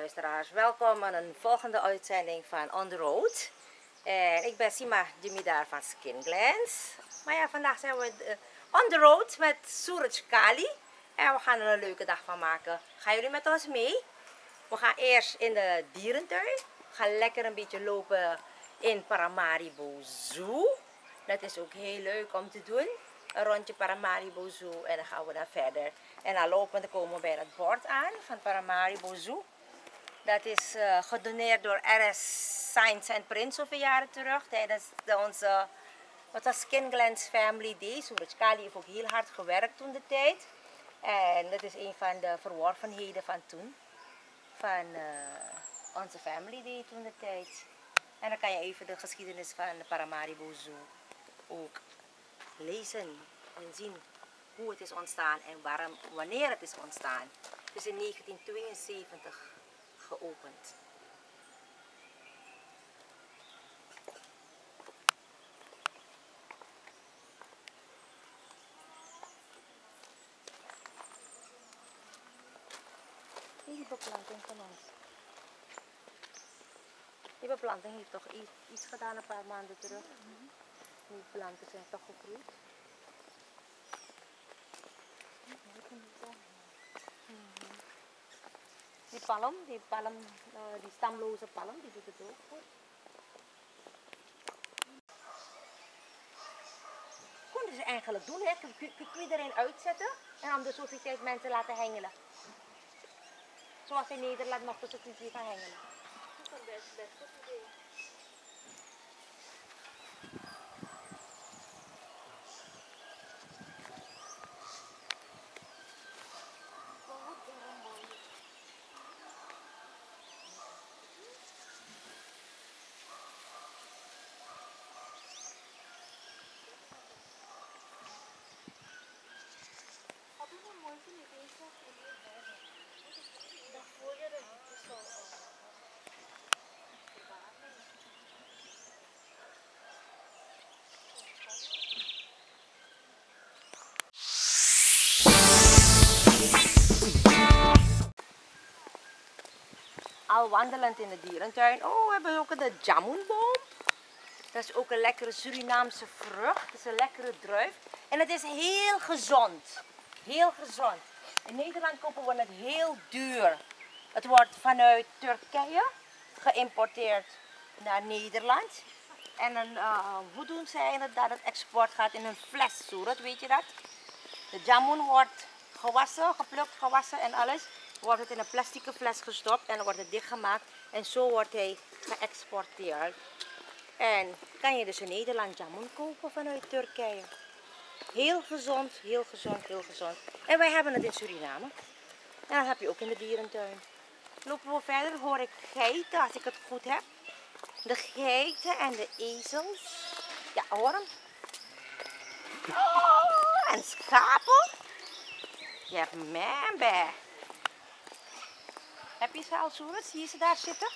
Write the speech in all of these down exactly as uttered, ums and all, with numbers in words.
luisteraars, welkom aan een volgende uitzending van On The Road. En ik ben Sima Dimidaar van Skin Glans. Maar ja, vandaag zijn we uh, on the road met Suraj Kali. En we gaan er een leuke dag van maken. Gaan jullie met ons mee? We gaan eerst in de dierentuin. We gaan lekker een beetje lopen in Paramaribo Zoo. Dat is ook heel leuk om te doen. Een rondje Paramaribo Zoo en dan gaan we daar verder. En dan lopen, dan komen we bij dat bord aan van Paramaribo Zoo. Dat is uh, gedoneerd door R S. Science en Prins zoveel jaren terug tijdens onze wat was Skin Glans Family Day. Suraj Kali heeft ook heel hard gewerkt toen de tijd. En dat is een van de verworvenheden van toen. Van uh, onze Family Day toen de tijd. En dan kan je even de geschiedenis van de Paramaribo Zoo ook lezen en zien hoe het is ontstaan en waarom, wanneer het is ontstaan. Dus in negentien tweeënzeventig geopend. Die beplanting van ons. Die beplanting heeft toch iets, iets gedaan een paar maanden terug. Die planten zijn toch gegroeid. Die palm, die palm, uh, die stamloze palm, die doet het ook goed. Konden ze eigenlijk doen, hè? Iedereen uitzetten en om de zoveel tijd mensen laten hengelen. Zoals in Nederland mochten ze het niet gaan hengelen. Dat is best, best goed idee. Al wandelend in de dierentuin. Oh, we hebben ook de jamunboom. Dat is ook een lekkere Surinaamse vrucht. Dat is een lekkere druif. En het is heel gezond. Heel gezond. In Nederland kopen we het heel duur. Het wordt vanuit Turkije geïmporteerd naar Nederland. En dan, uh, hoe doen zij dat? Dat het export gaat in een fles, Surat, weet je dat? De jamun wordt gewassen, geplukt, gewassen en alles. Wordt het in een plastic fles gestopt en dan wordt het dichtgemaakt. En zo wordt hij geëxporteerd. En kan je dus in Nederland jamun kopen vanuit Turkije. Heel gezond, heel gezond, heel gezond. En wij hebben het in Suriname. En dat heb je ook in de dierentuin. Lopen we verder, hoor ik geiten, als ik het goed heb. De geiten en de ezels. Ja, hoor hem. Oh, en schapen. Je hebt membe. Heb je ze al, Suraj? Zie je ze daar zitten?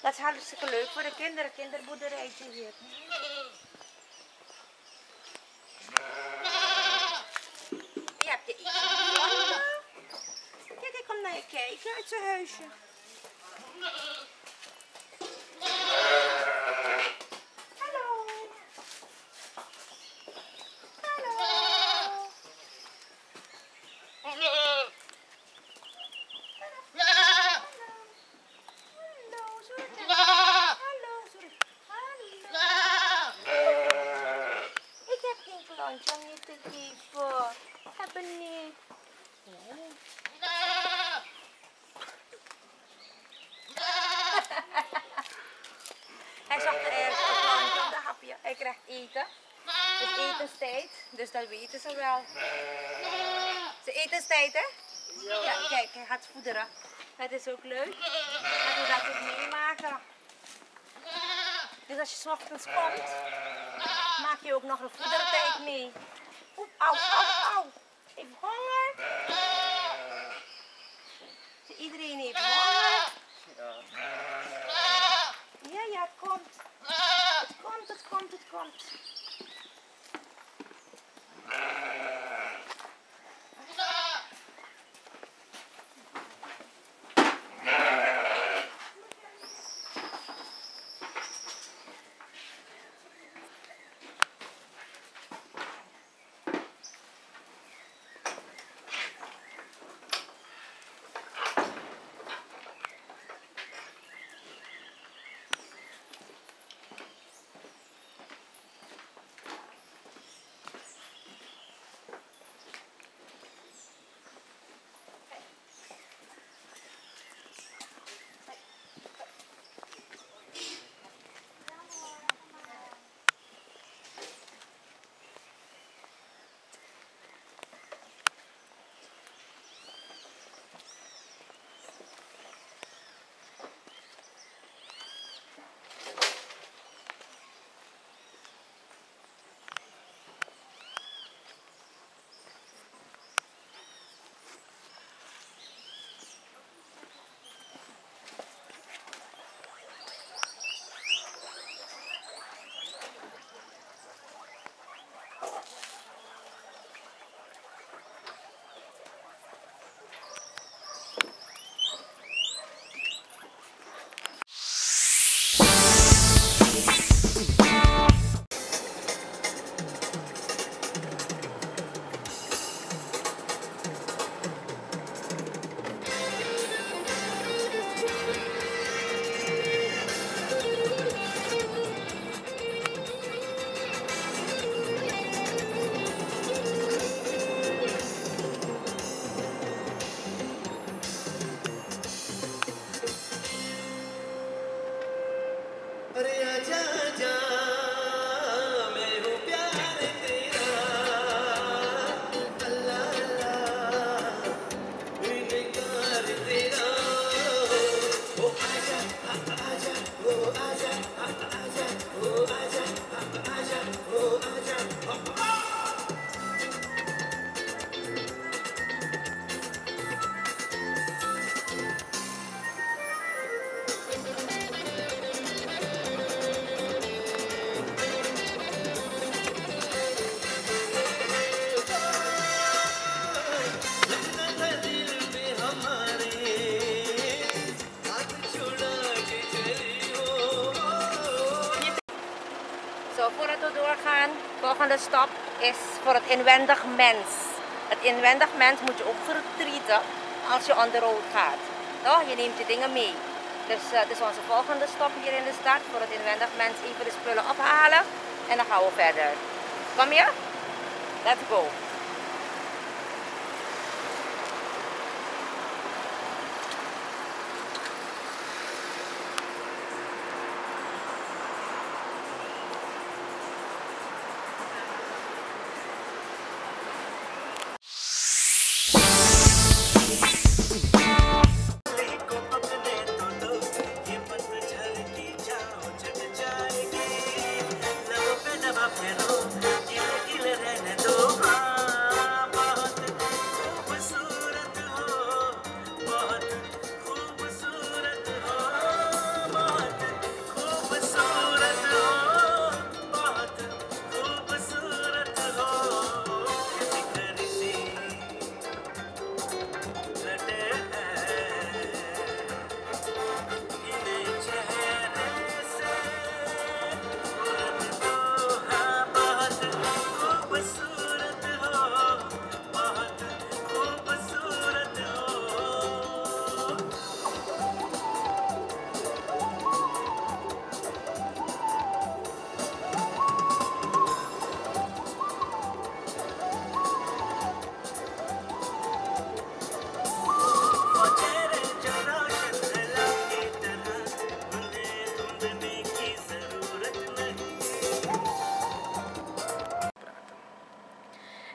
Dat is hartstikke leuk voor de kinderen. Kinderboerderijtje hier. Je hebt de ezel. Kijk, ik kom naar je kijken uit zijn huisje. Hallo. Hallo. Hij zocht er eerst een plantje op de hapje. Hij krijgt eten. Het is etenstijd, dus dat weten ze wel. Het is etenstijd, hè? Ja, kijk, hij gaat voederen. Dat is ook leuk. Dat we dat ook meemaken. Dus als je 's ochtends komt, maak je ook nog een voedertijd mee. Oep, au, au, au. Ik heb honger. Dus iedereen heeft honger. Ja, ja, het komt. Het komt, het komt, het komt. De stap is voor het inwendig mens. Het inwendig mens moet je ook vertrieten als je on the road gaat. Toch? Je neemt je dingen mee. Dus uh, het is onze volgende stap hier in de stad. Voor het inwendig mens even de spullen ophalen en dan gaan we verder. Kom je? Let's go.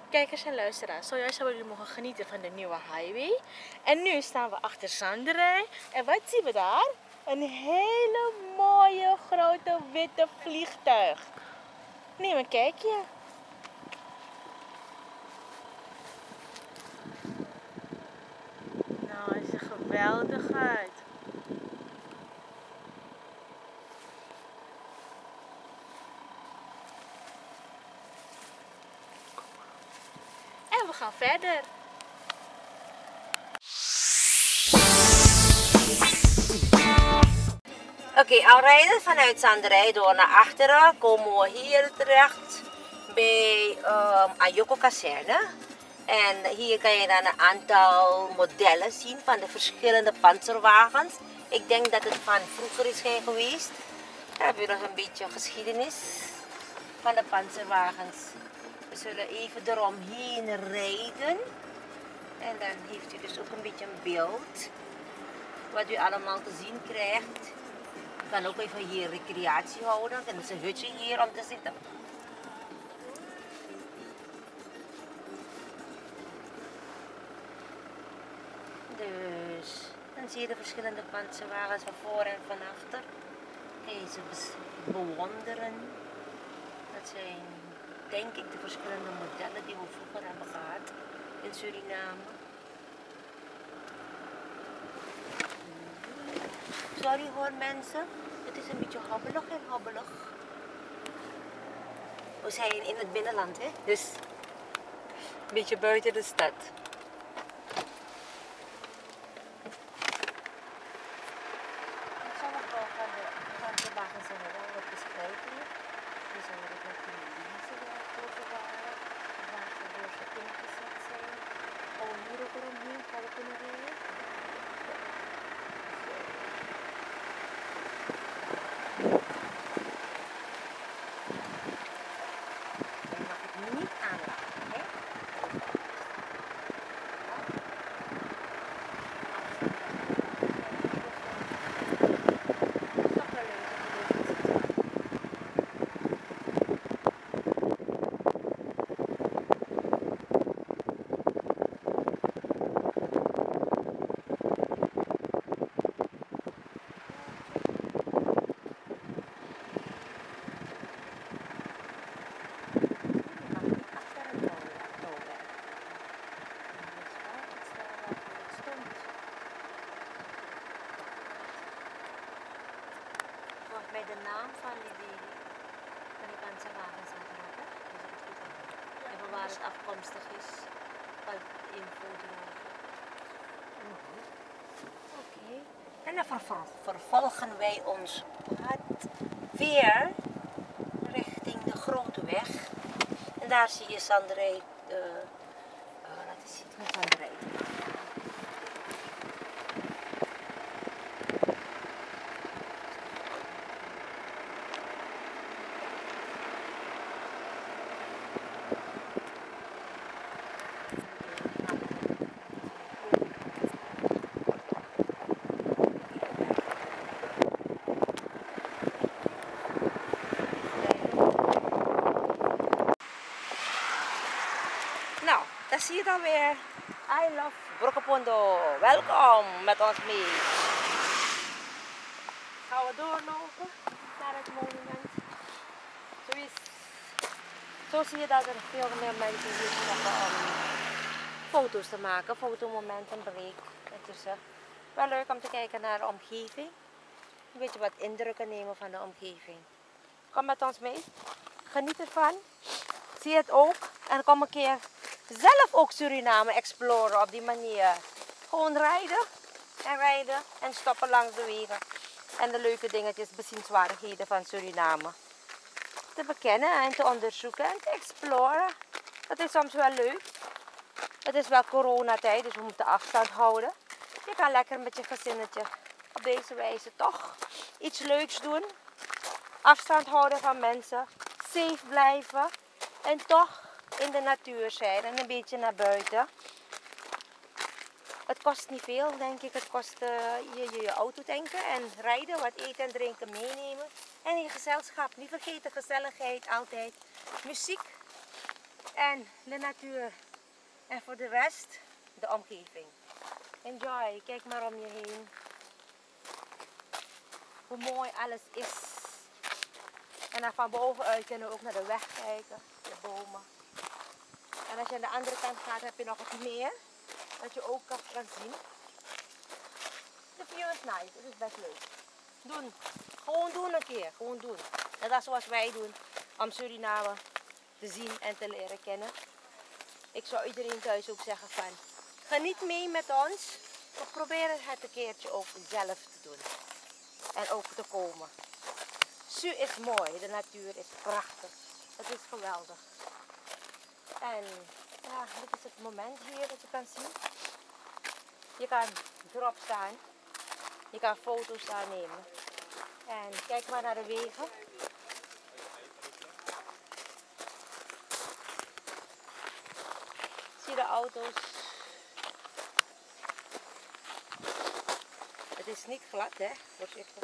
Kijkers en luisteraars, zojuist hebben jullie mogen genieten van de nieuwe highway. En nu staan we achter Zanderij. En wat zien we daar? Een hele mooie grote witte vliegtuig. Neem een kijkje. Nou, het ziet er geweldig uit. We gaan verder. Oké, okay, al rijden vanuit Zanderij door naar achteren komen we hier terecht bij um, Ayoko Kazerne. En hier kan je dan een aantal modellen zien van de verschillende panzerwagens. Ik denk dat het van vroeger is zijn geweest. Dan hebben we nog een beetje geschiedenis van de panzerwagens. We zullen even eromheen rijden en dan heeft u dus ook een beetje een beeld wat u allemaal te zien krijgt. U kan ook even hier recreatie houden, er is een hutje hier om te zitten. Dus, dan zie je de verschillende panzerwagens van voor en van achter. Kun je ze bewonderen. Dat zijn... denk ik de verschillende modellen die we vroeger hebben gehad in Suriname. Sorry hoor mensen, het is een beetje hobbelig en hobbelig. We zijn in het binnenland, hè? Dus een beetje buiten de stad. Sommige van de, van de wagens zijn er wel wat beschreven hier. Die zijn er ook nog niet. Dan mag ik niet aanraken, hè? de naam van die, van die panzerwagen staat erop. Dus dat is goed. En van waar het afkomstig is, wat info erover. Oké. En dan vervolg, vervolgen wij ons pad weer richting de grote weg. En daar zie je Zanderij. Uh, uh, laat eens zien hoe Zanderij. Zie je dan weer. I love Broekepondo. Welkom met ons mee. Gaan we doorlopen naar het monument. Zo, is, zo zie je dat er veel meer mensen hier zitten om foto's te maken. Fotomomenten, break. Het is uh, wel leuk om te kijken naar de omgeving. Een beetje wat indrukken nemen van de omgeving. Kom met ons mee. Geniet ervan. Zie het ook. En kom een keer zelf ook Suriname exploren op die manier. Gewoon rijden en rijden en stoppen langs de wegen. En de leuke dingetjes, bezienswaardigheden van Suriname. Te bekennen en te onderzoeken en te exploren. Dat is soms wel leuk. Het is wel coronatijd, dus we moeten afstand houden. Je kan lekker met je gezinnetje op deze wijze toch iets leuks doen. Afstand houden van mensen. Safe blijven. En toch in de natuur zijn en een beetje naar buiten. Het kost niet veel, denk ik. Het kost uh, je, je je auto tanken en rijden, wat eten en drinken meenemen. En je gezelschap. Niet vergeten gezelligheid altijd. Muziek en de natuur. En voor de rest de omgeving. Enjoy. Kijk maar om je heen. Hoe mooi alles is. En dan van bovenuit kunnen we ook naar de weg kijken. De bomen. En als je aan de andere kant gaat, heb je nog wat meer. Dat je ook kan zien. De view is nice. Het is best leuk. Doen. Gewoon doen een keer. Gewoon doen. En dat is zoals wij doen. Om Suriname te zien en te leren kennen. Ik zou iedereen thuis ook zeggen van, geniet mee met ons. We proberen het een keertje ook zelf te doen. En ook te komen. Su is mooi. De natuur is prachtig. Het is geweldig. En ja, dit is het moment hier dat je kan zien. Je kan erop staan. Je kan foto's daar nemen. En kijk maar naar de wegen. Zie de auto's. Het is niet glad, hè? Voorzichtig.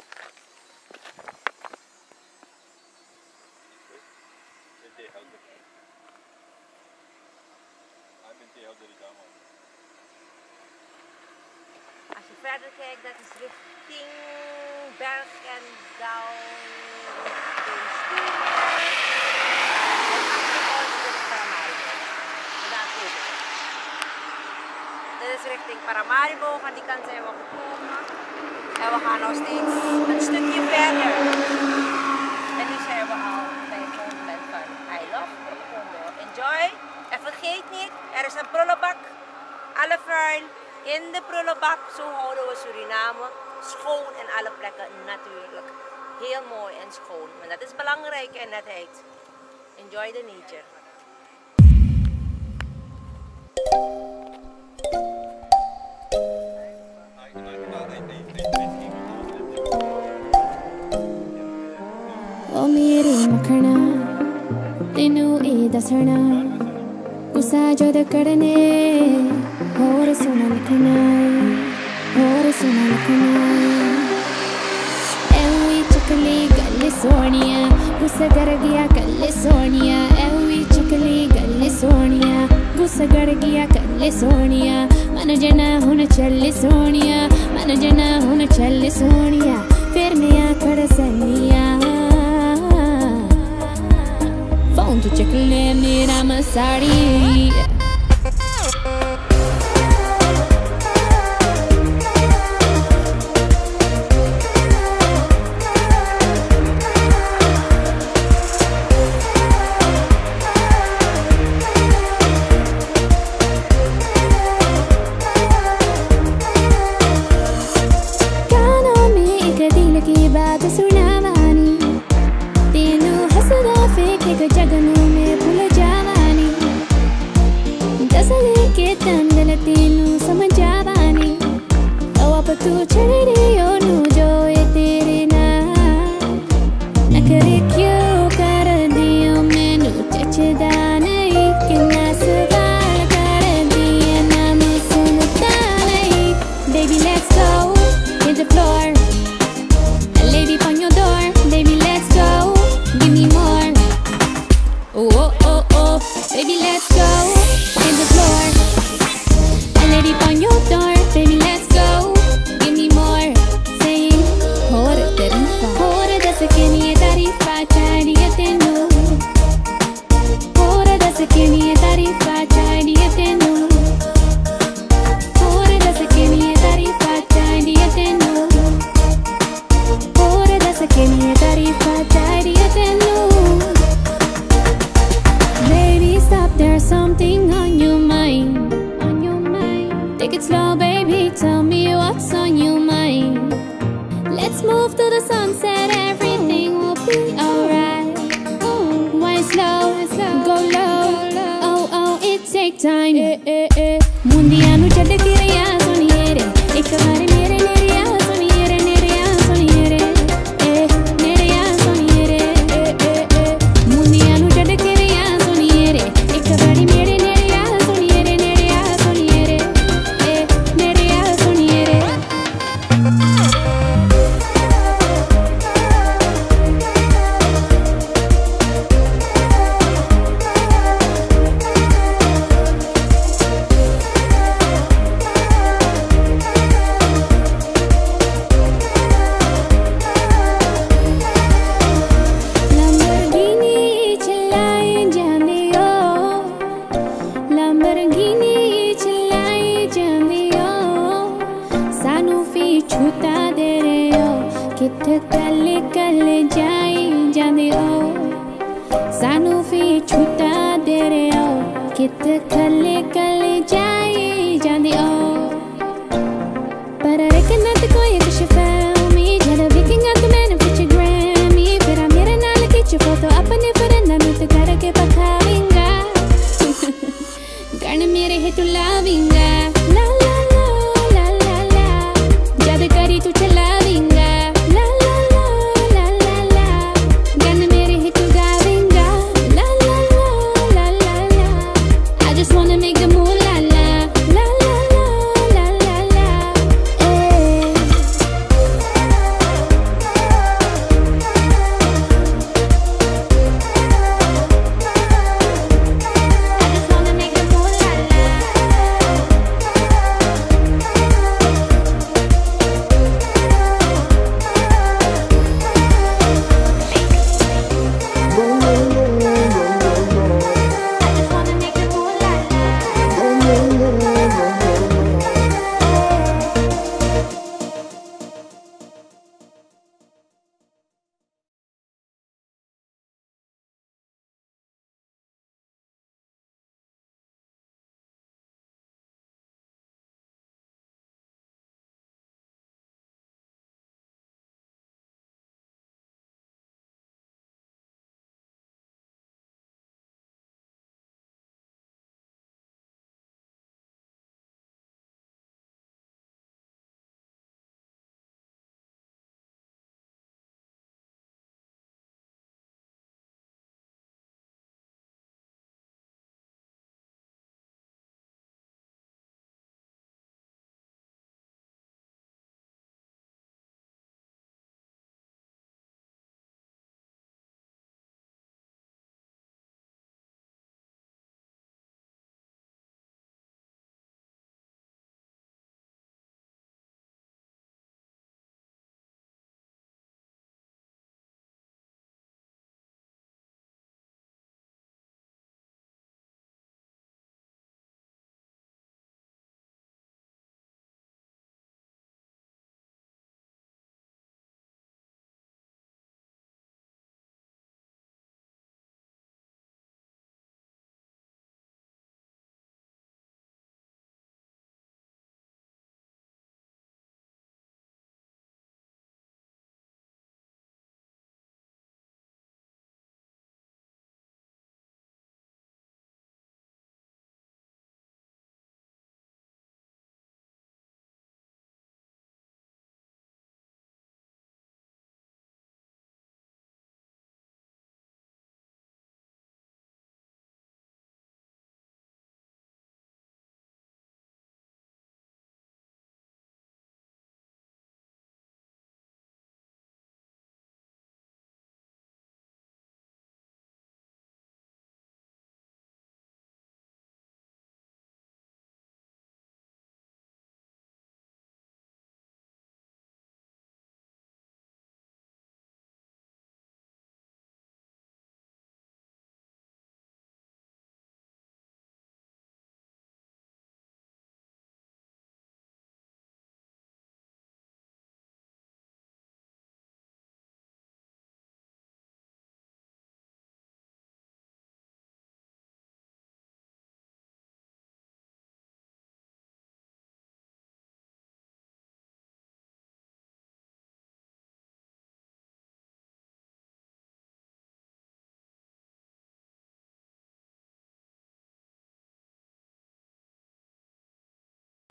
Als je verder kijkt, dat is richting Berg en Dauw. Dit is richting Paramaribo, van die kant zijn we gekomen. En we gaan nog steeds een stukje verder. En nu zijn we al bij het monument van I Love Broekepondo. Enjoy! En vergeet niet, er is een prullenbak. Alle vuil in de prullenbak. Zo houden we Suriname schoon en alle plekken natuurlijk. Heel mooi en schoon. Maar dat is belangrijk en netheid. Enjoy the nature. Oh, mere makhna, tenu e dasna. Sajo de karne aur suna likhna aur suna likhna ewi chakli galle soniya gusa gar gaya galle soniya ewi chakli galle soniya gusa gar gaya galle soniya man jana hun challe soniya man jana hun challe soniya phir mera kar saniya to check in it I'm a sorry Make the move.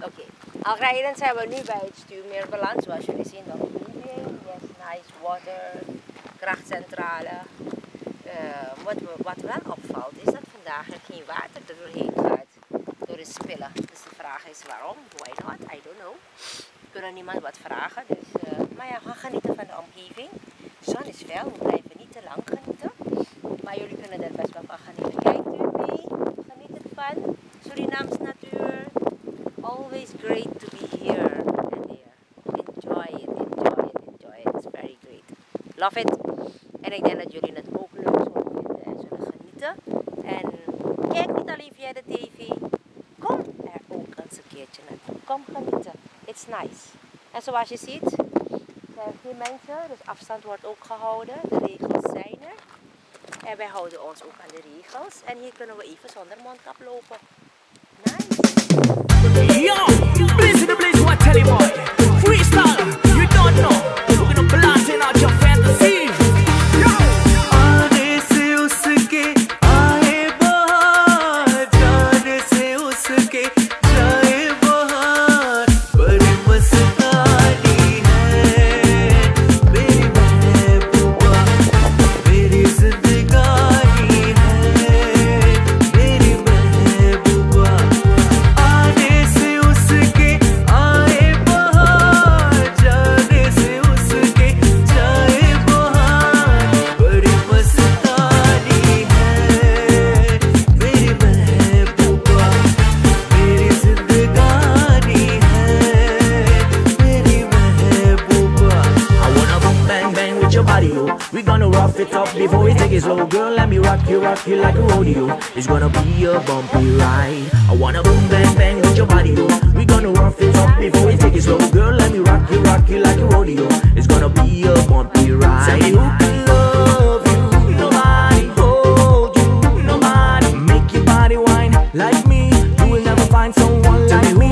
Oké, okay. Algerije zijn we nu bij het stuurmeerbalans. Zoals jullie zien, dat is yes, nice water, krachtcentrale. Uh, wat, wat wel opvalt is dat vandaag er geen water er doorheen gaat. Door de spillen. Dus de vraag is waarom? Why not? I don't know. We kunnen niemand wat vragen. Dus, uh, maar ja, we gaan genieten van de omgeving. De zon is wel, we blijven niet te lang genieten. Maar jullie kunnen er best wel van genieten. Kijk u mee, geniet ervan. Surinaams natuur. Always great to be here and there. Enjoy it, enjoy it, enjoy it. It's very great. Love it. En ik denk dat jullie het ook leuk zullen vinden en zullen genieten. En kijk niet alleen via de tv. Kom er ook eens een keertje naartoe. Kom genieten. It's nice. En zoals je ziet, zijn er geen mensen. Dus afstand wordt ook gehouden. De regels zijn er. En wij houden ons ook aan de regels. En hier kunnen we even zonder mondkap lopen. Nice! Yo! Blaze in the blaze, what tell you about? Freestyle, you don't know. We're gonna blast in out your fantasy. Yo! R S. Uske, aaye bahar. R S. Uske, jaaye bahar. Badi mastani hai. Meri mehbooba, meri zindagani hai. Meri mehbooba. Before we take it slow, girl, let me rock you, rock you like a rodeo. It's gonna be a bumpy ride. I wanna boom, bang, bang with your body, yo. We gonna rough it up before we take it slow, girl, let me rock you, rock you like a rodeo. It's gonna be a bumpy ride. Tell me who can love you, nobody hold you, nobody make your body whine like me. You will never find someone like me.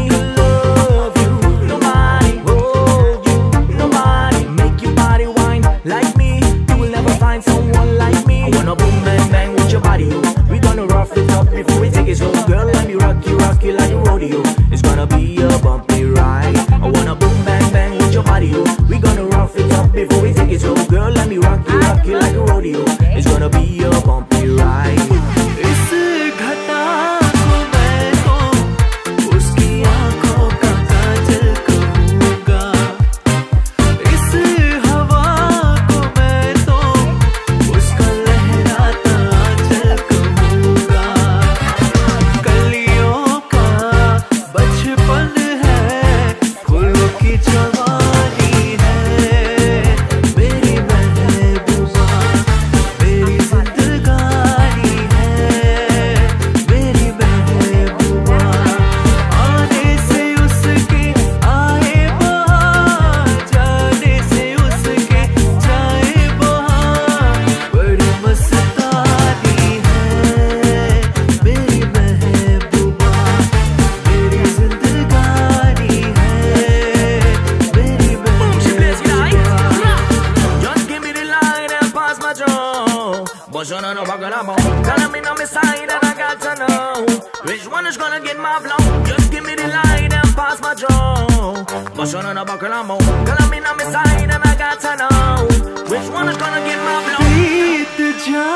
Which one is gonna get my blow?